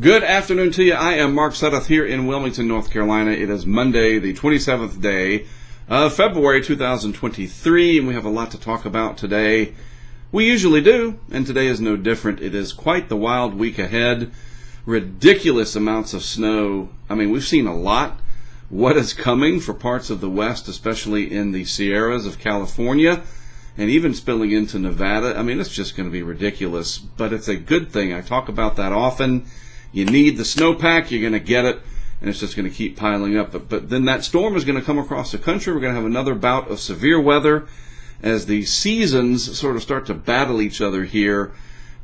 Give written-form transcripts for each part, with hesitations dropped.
Good afternoon to you. I am Mark Sudduth here in Wilmington, North Carolina. It is Monday, the 27th day of February 2023, and we have a lot to talk about today. We usually do, and today is no different. It is quite the wild week ahead. Ridiculous amounts of snow. I mean, we've seen a lot. What is coming for parts of the West, especially in the Sierras of California, and even spilling into Nevada. I mean, it's just going to be ridiculous, but it's a good thing. I talk about that often. You need the snowpack, you're going to get it, and it's just going to keep piling up. But then that storm is going to come across the country. We're going to have another bout of severe weather as the seasons sort of start to battle each other here.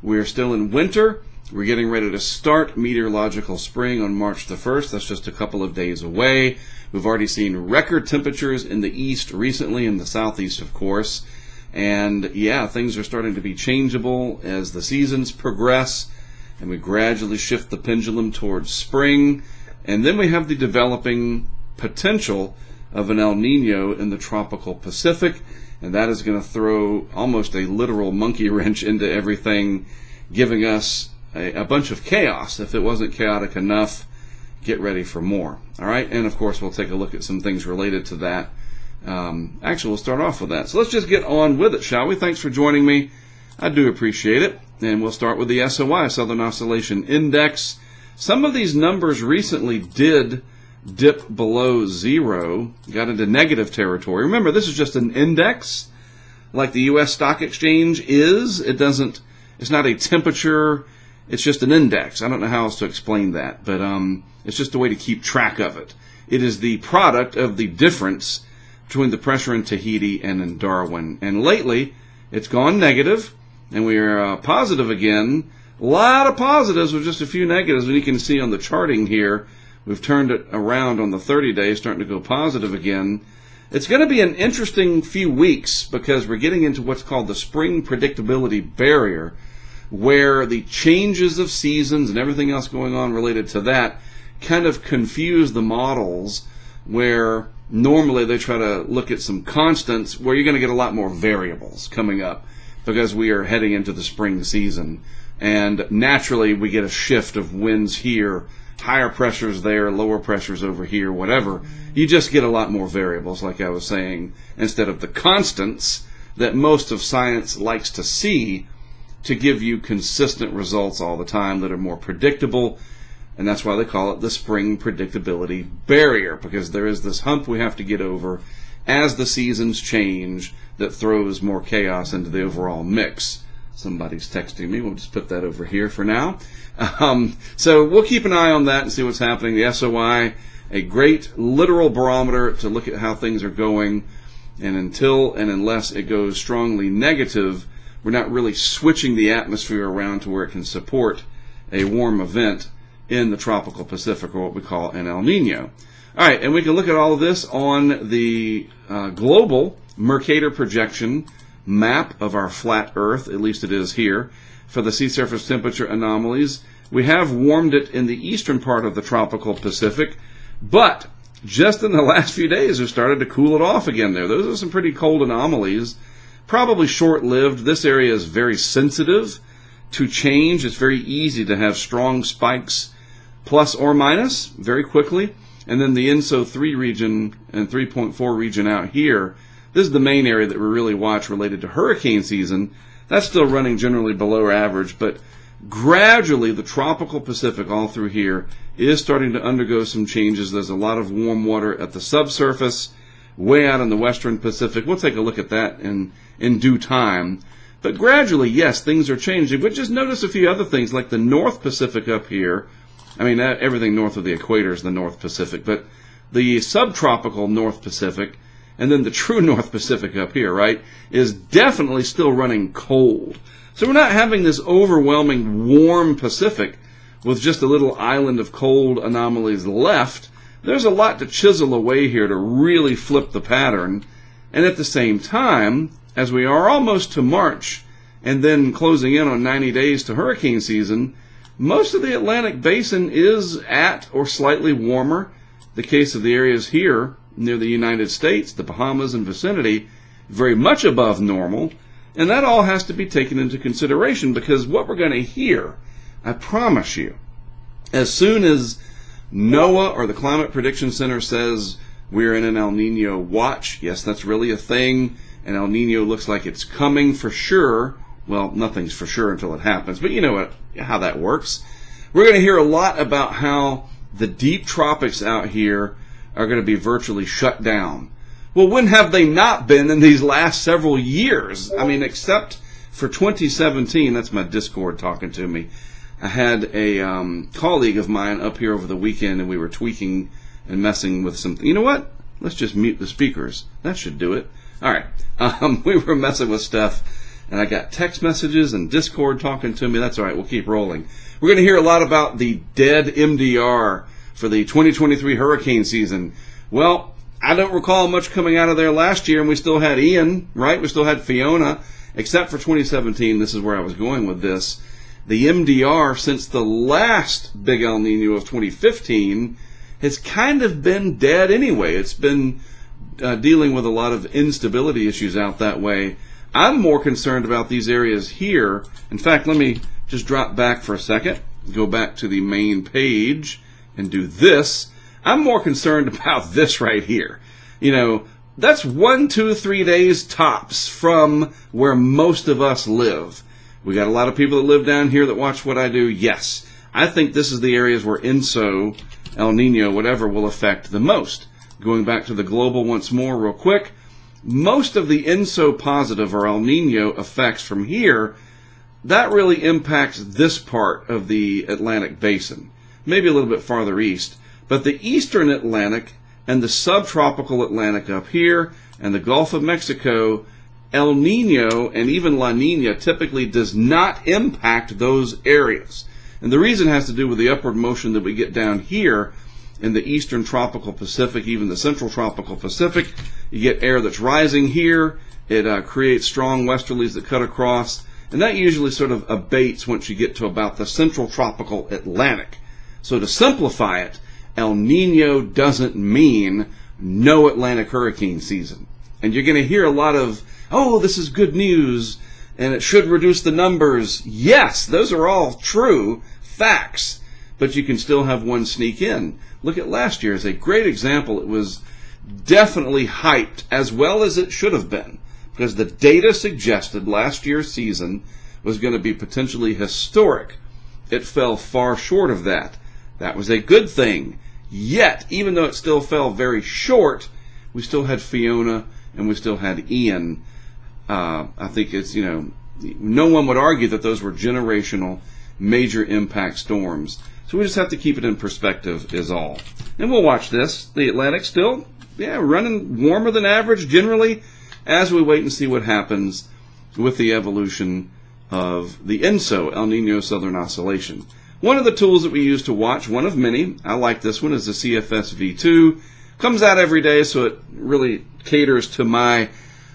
We're still in winter. We're getting ready to start meteorological spring on March the 1st. That's just a couple of days away. We've already seen record temperatures in the east recently, in the southeast, of course. And, yeah, things are starting to be changeable as the seasons progress. And we gradually shift the pendulum towards spring. And then we have the developing potential of an El Nino in the tropical Pacific. And that is going to throw almost a literal monkey wrench into everything, giving us a bunch of chaos. If it wasn't chaotic enough, get ready for more. All right. And of course, we'll take a look at some things related to that. Actually, we'll start off with that. So let's just get on with it, shall we? Thanks for joining me. I do appreciate it. And we'll start with the SOI, Southern Oscillation Index. Some of these numbers recently did dip below zero, got into negative territory. Remember, this is just an index, like the U.S. Stock Exchange is. It's not a temperature, it's just an index. I don't know how else to explain that, but it's just a way to keep track of it. It is the product of the difference between the pressure in Tahiti and in Darwin. And lately, it's gone negative. And we are positive again. A lot of positives with just a few negatives. And you can see on the charting here, we've turned it around on the 30-day, starting to go positive again. It's going to be an interesting few weeks because we're getting into what's called the spring predictability barrier, where the changes of seasons and everything else going on related to that kind of confuse the models, where normally they try to look at some constants, where you're going to get a lot more variables coming up, because we are heading into the spring season. And naturally, we get a shift of winds here, higher pressures there, lower pressures over here, whatever. You just get a lot more variables, like I was saying, instead of the constants that most of science likes to see to give you consistent results all the time that are more predictable. And that's why they call it the spring predictability barrier, because there is this hump we have to get over as the seasons change, that throws more chaos into the overall mix. Somebody's texting me. We'll just put that over here for now. So we'll keep an eye on that and see what's happening. The SOI, a great literal barometer to look at how things are going. And until and unless it goes strongly negative, we're not really switching the atmosphere around to where it can support a warm event in the tropical Pacific, or what we call an El Nino. All right, and we can look at all of this on the global Mercator projection map of our flat Earth, at least it is here, for the sea surface temperature anomalies. We have warmed it in the eastern part of the tropical Pacific, but just in the last few days, we've started to cool it off again there. Those are some pretty cold anomalies, probably short-lived. This area is very sensitive to change. It's very easy to have strong spikes, plus or minus, very quickly. And then the ENSO 3 region and 3.4 region out here, this is the main area that we really watch related to hurricane season. That's still running generally below average, but gradually the tropical Pacific all through here is starting to undergo some changes. There's a lot of warm water at the subsurface, way out in the western Pacific. We'll take a look at that in due time. But gradually, yes, things are changing. But just notice a few other things, like the North Pacific up here. I mean, everything north of the equator is the North Pacific, but the subtropical North Pacific, and then the true North Pacific up here, right, is definitely still running cold. So we're not having this overwhelming warm Pacific with just a little island of cold anomalies left. There's a lot to chisel away here to really flip the pattern. And at the same time, as we are almost to March, and then closing in on 90 days to hurricane season, most of the Atlantic basin is at or slightly warmer. The case of the areas here near the United States, the Bahamas and vicinity, very much above normal. And that all has to be taken into consideration, because what we're going to hear, I promise you, As soon as NOAA or the Climate Prediction Center says we're in an El Nino watch, yes, that's really a thing, and El Nino looks like it's coming for sure. Well, nothing's for sure until it happens, but you know what, how that works. We're going to hear a lot about how the deep tropics out here are going to be virtually shut down. Well, when have they not been in these last several years? I mean, except for 2017. That's my Discord talking to me. I had a colleague of mine up here over the weekend, and we were tweaking and messing with something. You know what? Let's just mute the speakers. That should do it. All right. We were messing with stuff, and I got text messages and Discord talking to me. That's all right. We'll keep rolling. We're going to hear a lot about the dead MDR for the 2023 hurricane season. Well, I don't recall much coming out of there last year, and we still had Ian, right? We still had Fiona, except for 2017. This is where I was going with this. The MDR since the last big El Nino of 2015 has kind of been dead anyway. It's been dealing with a lot of instability issues out that way. I'm more concerned about these areas here. In fact, let me just drop back for a second, go back to the main page and do this. I'm more concerned about this right here. You know, that's 1, 2, 3 days tops from where most of us live. We got a lot of people that live down here that watch what I do. Yes, I think this is the areas where ENSO, El Nino, whatever, will affect the most. Going back to the global once more real quick, most of the ENSO positive or El Nino effects from here, that really impacts this part of the Atlantic basin, maybe a little bit farther east. But the eastern Atlantic and the subtropical Atlantic up here and the Gulf of Mexico, El Nino and even La Nina typically does not impact those areas. And the reason has to do with the upward motion that we get down here in the eastern tropical Pacific, even the central tropical Pacific. You get air that's rising here. It creates strong westerlies that cut across. And that usually sort of abates once you get to about the central tropical Atlantic. So to simplify it, El Nino doesn't mean no Atlantic hurricane season. And you're going to hear a lot of, oh, this is good news, and it should reduce the numbers. Yes, those are all true facts, but you can still have one sneak in. Look at last year as a great example. It was definitely hyped as well as it should have been, because the data suggested last year's season was going to be potentially historic. It fell far short of that. That was a good thing. Yet, even though it still fell very short, we still had Fiona and we still had Ian. I think it's, you know, no one would argue that those were generational major impact storms. So we just have to keep it in perspective is all. And we'll watch this. The Atlantic still, yeah, running warmer than average generally, as we wait and see what happens with the evolution of the ENSO, El Nino Southern Oscillation. One of the tools that we use to watch, one of many, I like this one, is the CFS V2. Comes out every day, so it really caters to my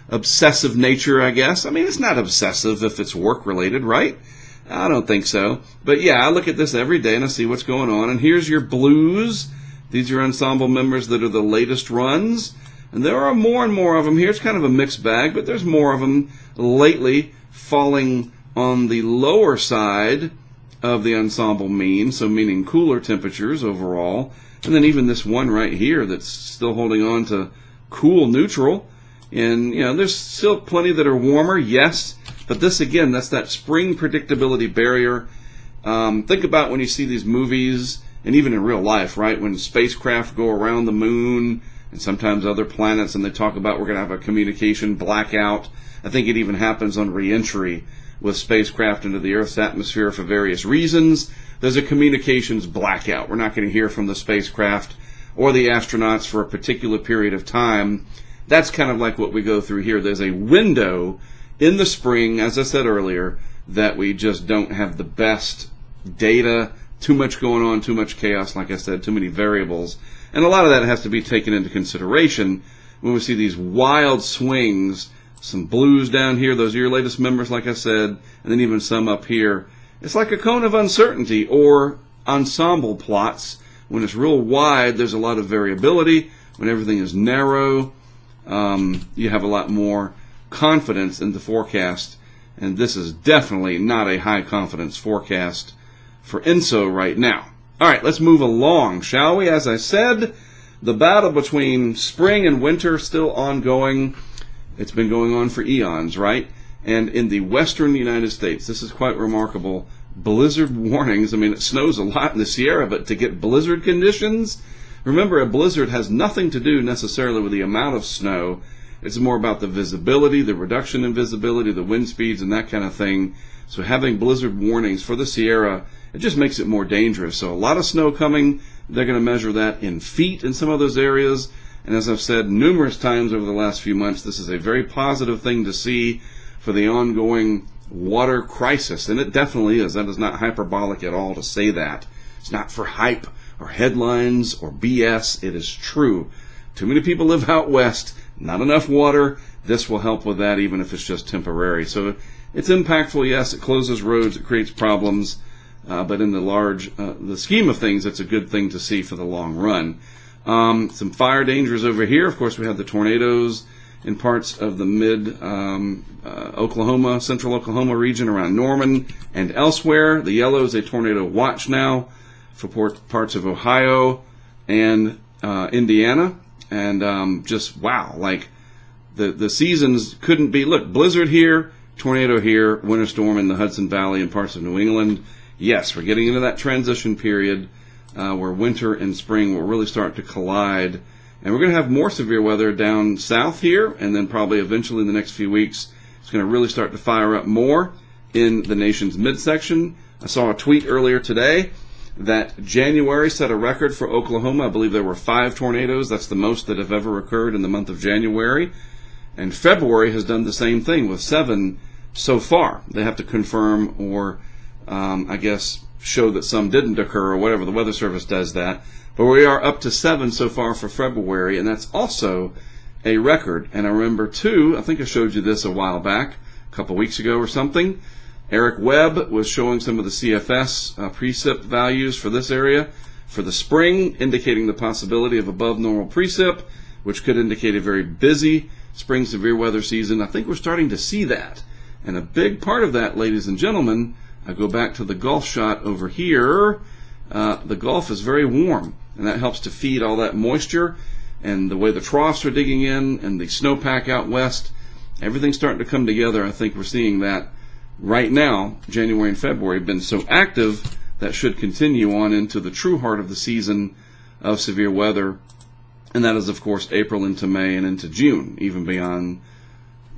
obsessive nature, I guess. I mean, it's not obsessive if it's work-related, right? I don't think so. But yeah, I look at this every day and I see what's going on. And here's your blues. These are ensemble members that are the latest runs. And there are more and more of them here. It's kind of a mixed bag, but there's more of them lately falling on the lower side of the ensemble mean, so meaning cooler temperatures overall. And then even this one right here that's still holding on to cool neutral. And, you know, there's still plenty that are warmer, yes, but this, again, that's that spring predictability barrier. Think about when you see these movies, and even in real life, right, when spacecraft go around the moon and sometimes other planets, and they talk about we're going to have a communication blackout. I think it even happens on reentry with spacecraft into the Earth's atmosphere for various reasons. There's a communications blackout. We're not going to hear from the spacecraft or the astronauts for a particular period of time. That's kind of like what we go through here. There's a window in the spring, as I said earlier, that we just don't have the best data, too much going on, too much chaos, like I said, too many variables. And a lot of that has to be taken into consideration when we see these wild swings, some blues down here, those are your latest members, like I said, and then even some up here. It's like a cone of uncertainty or ensemble plots. When it's real wide, there's a lot of variability. When everything is narrow, you have a lot more confidence in the forecast, and this is definitely not a high confidence forecast for ENSO right now. All right, let's move along, shall we? As I said, the battle between spring and winter still ongoing. It's been going on for eons, right? And in the western United States, this is quite remarkable. Blizzard warnings. I mean, it snows a lot in the Sierra, but to get blizzard conditions, remember, a blizzard has nothing to do necessarily with the amount of snow. It's more about the visibility, the reduction in visibility, the wind speeds, and that kind of thing. So having blizzard warnings for the Sierra, it just makes it more dangerous. So a lot of snow coming. They're going to measure that in feet in some of those areas. And as I've said numerous times over the last few months, this is a very positive thing to see for the ongoing water crisis. And it definitely is. That is not hyperbolic at all to say that. It's not for hype or headlines or BS. It is true. Too many people live out west. Not enough water. This will help with that, even if it's just temporary. So it's impactful, yes. It closes roads. It creates problems. But in the large, the scheme of things, it's a good thing to see for the long run. Some fire dangers over here. Of course, we have the tornadoes in parts of the mid Oklahoma, central Oklahoma region around Norman and elsewhere. The yellow is a tornado watch now for parts of Ohio and Indiana. And just, wow, like the seasons couldn't be, look, blizzard here, tornado here, winter storm in the Hudson Valley and parts of New England. Yes, we're getting into that transition period where winter and spring will really start to collide. And we're going to have more severe weather down south here, and then probably eventually in the next few weeks, it's going to really start to fire up more in the nation's midsection. I saw a tweet earlier today that January set a record for Oklahoma. I believe there were 5 tornadoes. That's the most that have ever occurred in the month of January. And February has done the same thing with 7 so far. They have to confirm or I guess show that some didn't occur or whatever. The Weather Service does that. But we are up to 7 so far for February, and that's also a record. And I remember too, I think I showed you this a while back, a couple weeks ago or something. Eric Webb was showing some of the CFS precip values for this area for the spring, indicating the possibility of above normal precip, which could indicate a very busy spring severe weather season. I think we're starting to see that. And a big part of that, ladies and gentlemen, I go back to the Gulf shot over here. The Gulf is very warm, and that helps to feed all that moisture. And the way the troughs are digging in and the snowpack out west, everything's starting to come together. I think we're seeing that right now. January and February have been so active, that should continue on into the true heart of the season of severe weather. And that is, of course, April into May and into June, even beyond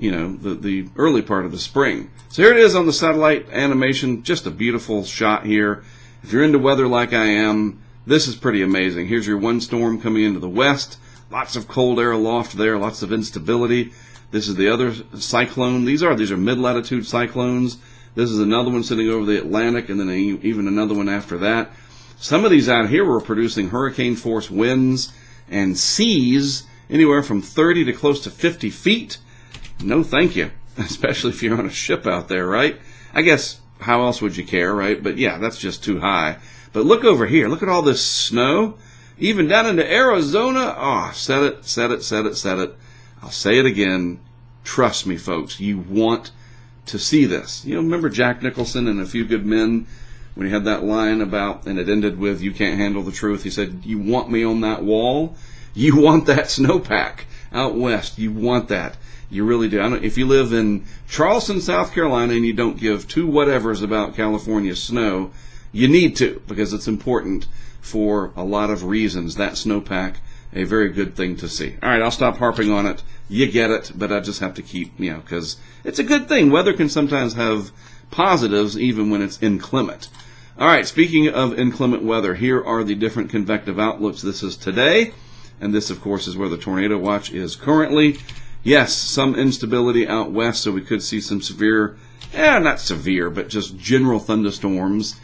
the early part of the spring. So here it is on the satellite animation, just a beautiful shot here. If you're into weather like I am, this is pretty amazing. Here's your one storm coming into the west. Lots of cold air aloft there, lots of instability. This is the other cyclone. These are mid-latitude cyclones. This is another one sitting over the Atlantic, and then even another one after that. Some of these out here were producing hurricane force winds and seas anywhere from 30 to close to 50 feet. No thank you, especially if you're on a ship out there, right? I guess, how else would you care, right? But yeah, that's just too high. But look over here. Look at all this snow. Even down into Arizona. Oh, said it, said it, said it, said it. I'll say it again. Trust me, folks. You want to see this. You know, remember Jack Nicholson and A Few Good Men when he had that line about, and it ended with, you can't handle the truth. He said, you want me on that wall? You want that snowpack out west. You want that. You really do. If you live in Charleston, South Carolina, and you don't give two whatevers about California snow, you need to, because it's important for a lot of reasons. That snowpack, a very good thing to see. All right, I'll stop harping on it. You get it, but I just have to keep, because it's a good thing. Weather can sometimes have positives even when it's inclement. All right, speaking of inclement weather, here are the different convective outlooks. This is today, and this, of course, is where the tornado watch is currently. Yes, some instability out west, so we could see some severe, not severe, but just general thunderstorms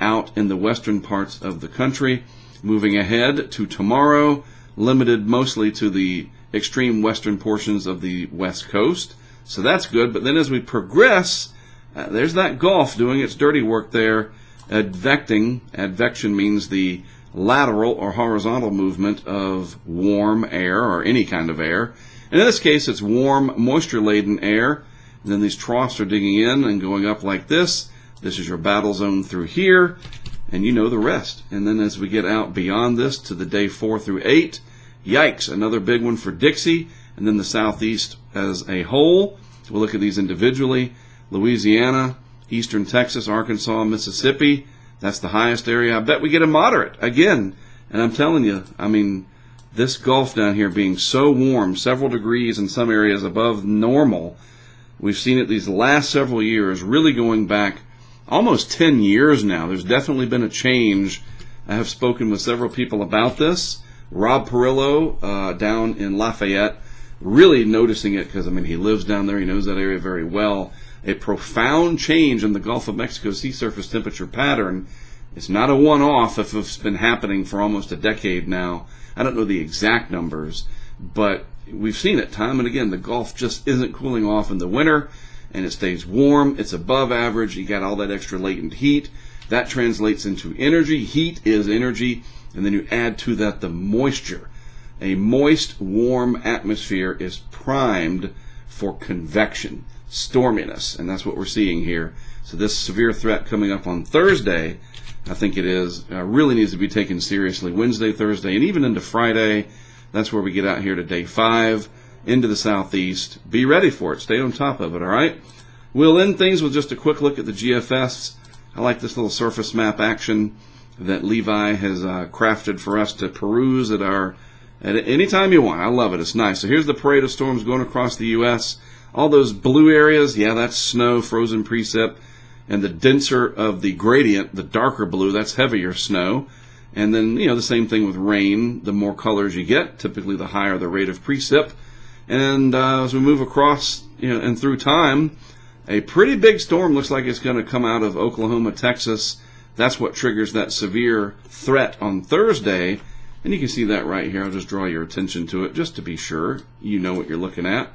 out in the western parts of the country. Moving ahead to tomorrow, limited mostly to the extreme western portions of the west coast. So that's good, but then as we progress, there's that Gulf doing its dirty work there, advecting. Advection means the lateral or horizontal movement of warm air or any kind of air. And in this case, it's warm, moisture-laden air. And then these troughs are digging in and going up like this. This is your battle zone through here. and you know the rest. And then as we get out beyond this to the day 4 through 8, yikes, another big one for Dixie, and then the Southeast as a whole. We'll look at these individually. Louisiana, Eastern Texas, Arkansas, Mississippi, that's the highest area. I bet we get a moderate again. And I'm telling you, I mean, this Gulf down here being so warm, several degrees in some areas above normal, we've seen it these last several years, really going back almost 10 years now. There's definitely been a change. I have spoken with several people about this. Rob Perillo down in Lafayette, really noticing it because, I mean, he lives down there. He knows that area very well. A profound change in the Gulf of Mexico sea surface temperature pattern. It's not a one-off if it's been happening for almost a decade now. I don't know the exact numbers, but we've seen it time and again. The Gulf just isn't cooling off in the winter, and it stays warm. It's above average. You got all that extra latent heat. That translates into energy. Heat is energy, and then you add to that the moisture. A moist, warm atmosphere is primed for convection, storminess, and that's what we're seeing here. So this severe threat coming up on Thursday, I think it is, really needs to be taken seriously. Wednesday, Thursday, and even into Friday. That's where we get out here to day 5, into the Southeast. Be ready for it. Stay on top of it, all right? We'll end things with just a quick look at the GFS. I like this little surface map action that Levi has crafted for us to peruse at any time you want. I love it. It's nice. So here's the parade of storms going across the U.S. All those blue areas, yeah, that's snow, frozen precip. And the denser of the gradient, the darker blue, that's heavier snow. And then, you know, the same thing with rain. The more colors you get, typically the higher the rate of precip. And as we move across, you know, and through time, a pretty big storm looks like it's going to come out of Oklahoma, Texas. That's what triggers that severe threat on Thursday. And you can see that right here. I'll just draw your attention to it just to be sure you know what you're looking at.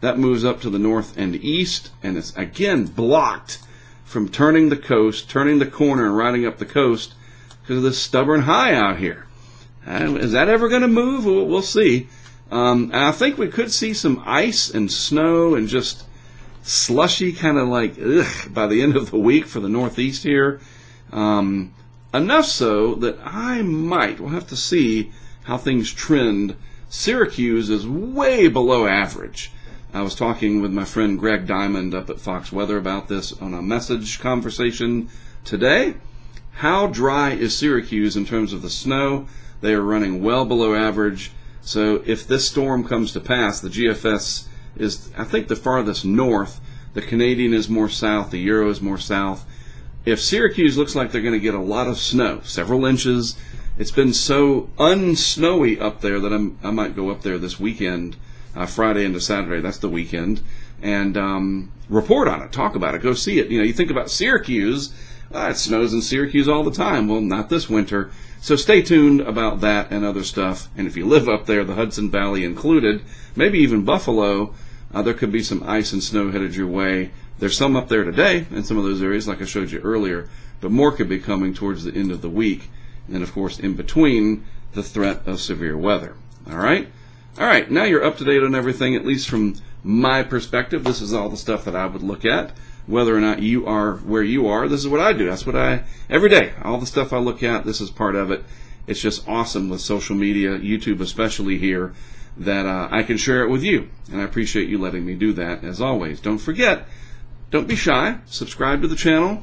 That moves up to the north and east, and it's again blocked from turning the coast, turning the corner and riding up the coast, because of this stubborn high out here. Is that ever going to move? We'll see. I think we could see some ice and snow and just slushy, kind of like ugh, by the end of the week for the Northeast here. Enough so that I might, we'll have to see how things trend. Syracuse is way below average. I was talking with my friend Greg Diamond up at Fox Weather about this on a message conversation today. How dry is Syracuse in terms of the snow? They are running well below average. So if this storm comes to pass, the GFS is, I think, the farthest north. The Canadian is more south. The Euro is more south. If Syracuse looks like they're going to get a lot of snow, several inches, it's been so unsnowy up there that I might go up there this weekend, Friday into Saturday. That's the weekend. And report on it. Talk about it. Go see it. You know, you think about Syracuse. It snows in Syracuse all the time. Well, not this winter. So stay tuned about that and other stuff. And if you live up there, the Hudson Valley included, maybe even Buffalo, there could be some ice and snow headed your way. There's some up there today in some of those areas, like I showed you earlier, but more could be coming towards the end of the week. And, of course, in between, the threat of severe weather. All right? All right, now you're up to date on everything, at least from my perspective. This is all the stuff that I would look at. Whether or not you are where you are, this is what I do. That's what I, every day, all the stuff I look at, this is part of it. It's just awesome with social media, YouTube especially here, that I can share it with you. And I appreciate you letting me do that, as always. Don't forget, don't be shy. Subscribe to the channel.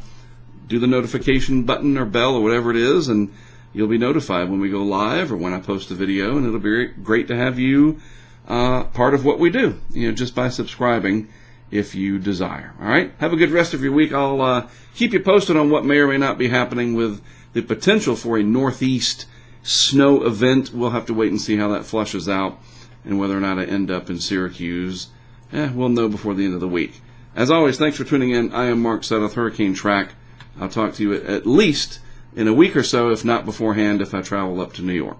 Do the notification button or bell or whatever it is, and you'll be notified when we go live or when I post a video. And it'll be great to have you part of what we do, you know, just by subscribing, if you desire. All right? Have a good rest of your week. I'll keep you posted on what may or may not be happening with the potential for a northeast snow event. We'll have to wait and see how that flushes out and whether or not I end up in Syracuse. We'll know before the end of the week. As always, thanks for tuning in. I am Mark Sudduth, Hurricane Track. I'll talk to you at least in a week or so, if not beforehand, if I travel up to New York.